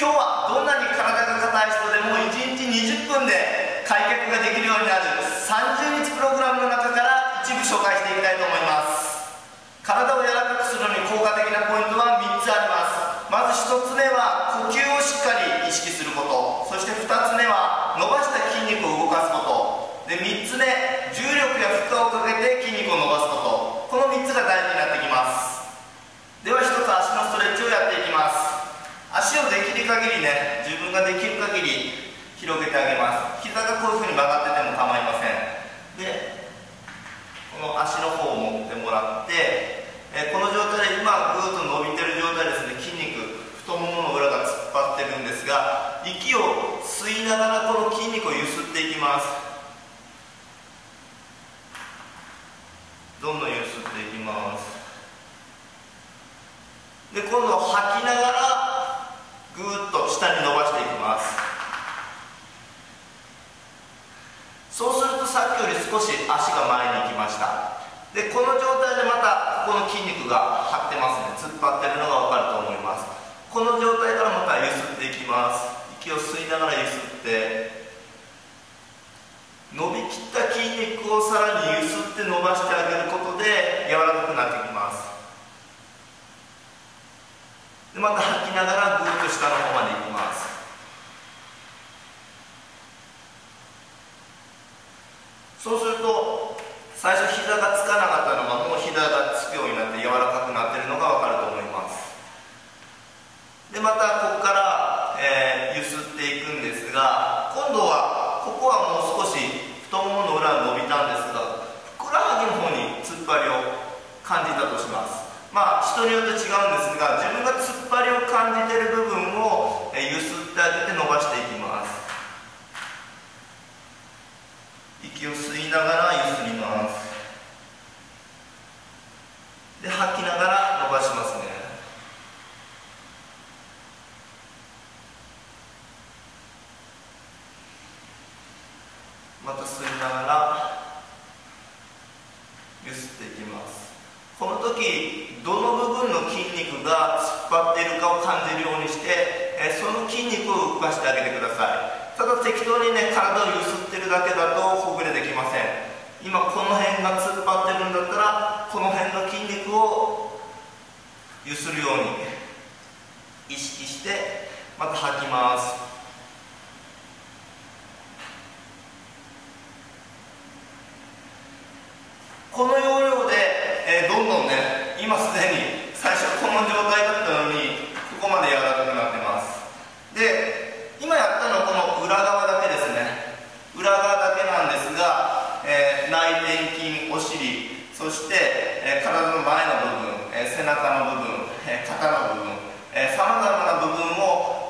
今日はどんなに体が硬い人でも1日20分で開脚ができるようになる30日プログラムの中から一部紹介していきたいと思います。体を柔らかくするのに効果的なポイントは3つあります。まず1つ目は呼吸をしっかり意識すること、そして2つ目は伸ばした筋肉を動かすことで、3つ目重力や負荷をかけて筋肉を伸ばすこと、この3つが大事になってきます。では1つ足のストレッチをやっていきます。足をできる限りね、自分ができる限り広げてあげます。膝がこういうふうに曲がってても構いません。でこの足の方を持ってもらって、この状態で今グーッと伸びてる状態ですね、筋肉太ももの裏が突っ張ってるんですが、息を吸いながらこの筋肉をゆすっていきます。どんどんゆすっていきます。で今度吐きながらぐーっと下に伸ばしていきます。そうするとさっきより少し足が前に行きました。でこの状態でまたここの筋肉が張ってますね、突っ張ってるのが分かると思います。この状態からまたゆすっていきます。息を吸いながらゆすって伸びきった筋肉をさらにゆすって伸ばしてあげることで柔らかくなってきます。でまた吐きながらぐーっと下の方まで行きます。そうすると最初膝がつかなかったのがもう膝がつくようになって柔らかくなってるのが分かると思います。でまたここから、ゆすっていくんですが、今度はここはもう少し太ももの裏が伸びたんですが、ふくらはぎの方に突っ張りを感じたとします。まあ人によって違うんですが、自分が突っ張りを感じている部分をゆすってあげて伸ばしていきます。息を吸いながらゆすります。で吐きながら伸ばしますね。また吸いながらゆすっていきます。この時どの部分の筋肉が突っ張っているかを感じるようにして、その筋肉を動かしてあげてください。ただ適当にね、体をゆすってるだけだとほぐれできません。今この辺が突っ張ってるんだったら、この辺の筋肉をゆするように意識して、また吐きます。この要領でどんどんね、今すでに最初この状態だったのにここまで柔らかくなってます。で今やったのはこの裏側だけですね。裏側だけなんですが、内転筋、お尻、そして、体の前の部分、背中の部分、肩の部分、さまざまな部分を